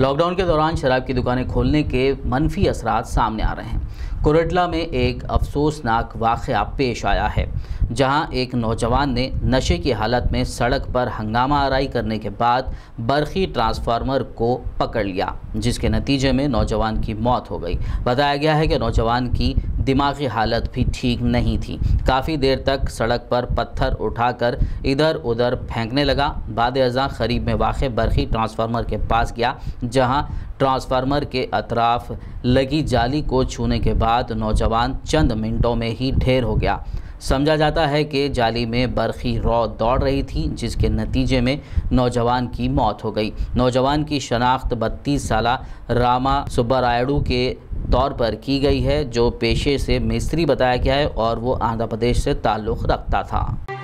Lockdown के दौरान शराब की दुकानें खोलने के मनफी असरात सामने आ रहे हैं। कोरटला में एक अफसोसनाक वाक़या पेश आया है, जहां एक नौजवान ने नशे की हालत में सड़क पर हंगामा आराई करने के बाद बरखी ट्रांसफार्मर को पकड़ लिया, जिसके नतीजे में नौजवान की मौत हो गई। बताया गया है कि नौजवान की दिमागी हालत भी ठीक नहीं थी। काफ़ी देर तक सड़क पर पत्थर उठाकर इधर उधर फेंकने लगा। बाद अज़ां ख़रीब में वाक़े बरखी ट्रांसफार्मर के पास गया, जहां ट्रांसफार्मर के अतराफ लगी जाली को छूने के बाद नौजवान चंद मिनटों में ही ढेर हो गया। समझा जाता है कि जाली में बरखी रॉ दौड़ रही थी, जिसके नतीजे में नौजवान की मौत हो गई। नौजवान की शनाख्त 32 साल रामा सुब्बारायडू के तौर पर की गई है, जो पेशे से मिस्त्री बताया गया है और वो आंध्र प्रदेश से ताल्लुक़ रखता था।